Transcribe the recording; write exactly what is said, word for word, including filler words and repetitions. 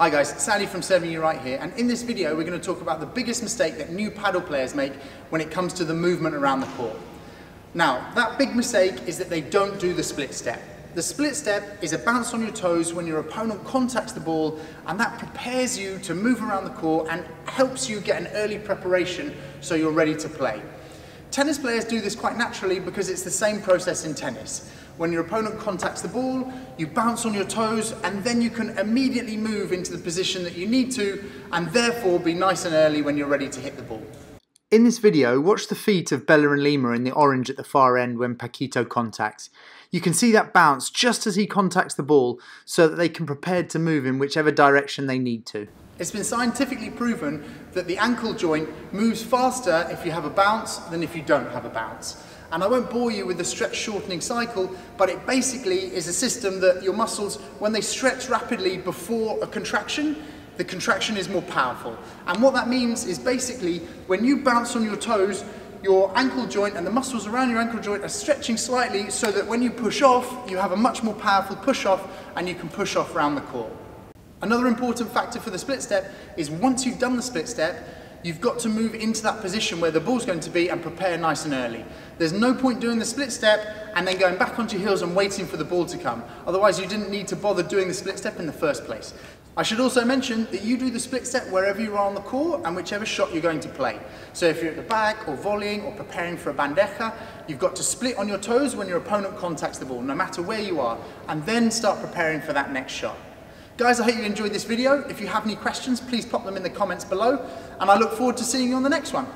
Hi guys, Sandy from Serving You Right here, and in this video we're going to talk about the biggest mistake that new paddle players make when it comes to the movement around the court. Now, that big mistake is that they don't do the split step. The split step is a bounce on your toes when your opponent contacts the ball, and that prepares you to move around the court and helps you get an early preparation so you're ready to play. Tennis players do this quite naturally because it's the same process in tennis. When your opponent contacts the ball, you bounce on your toes and then you can immediately move into the position that you need to and therefore be nice and early when you're ready to hit the ball. In this video, watch the feet of Bella and Lima in the orange at the far end when Paquito contacts. You can see that bounce just as he contacts the ball so that they can prepare to move in whichever direction they need to. It's been scientifically proven that the ankle joint moves faster if you have a bounce than if you don't have a bounce. And I won't bore you with the stretch shortening cycle, but it basically is a system that your muscles, when they stretch rapidly before a contraction, the contraction is more powerful. And what that means is basically when you bounce on your toes, your ankle joint and the muscles around your ankle joint are stretching slightly so that when you push off, you have a much more powerful push off and you can push off around the court. Another important factor for the split step is once you've done the split step, you've got to move into that position where the ball's going to be and prepare nice and early. There's no point doing the split step and then going back onto your heels and waiting for the ball to come. Otherwise, you didn't need to bother doing the split step in the first place. I should also mention that you do the split step wherever you are on the court and whichever shot you're going to play. So if you're at the back or volleying or preparing for a bandeja, you've got to split on your toes when your opponent contacts the ball, no matter where you are, and then start preparing for that next shot. Guys, I hope you enjoyed this video. If you have any questions, please pop them in the comments below, and I look forward to seeing you on the next one.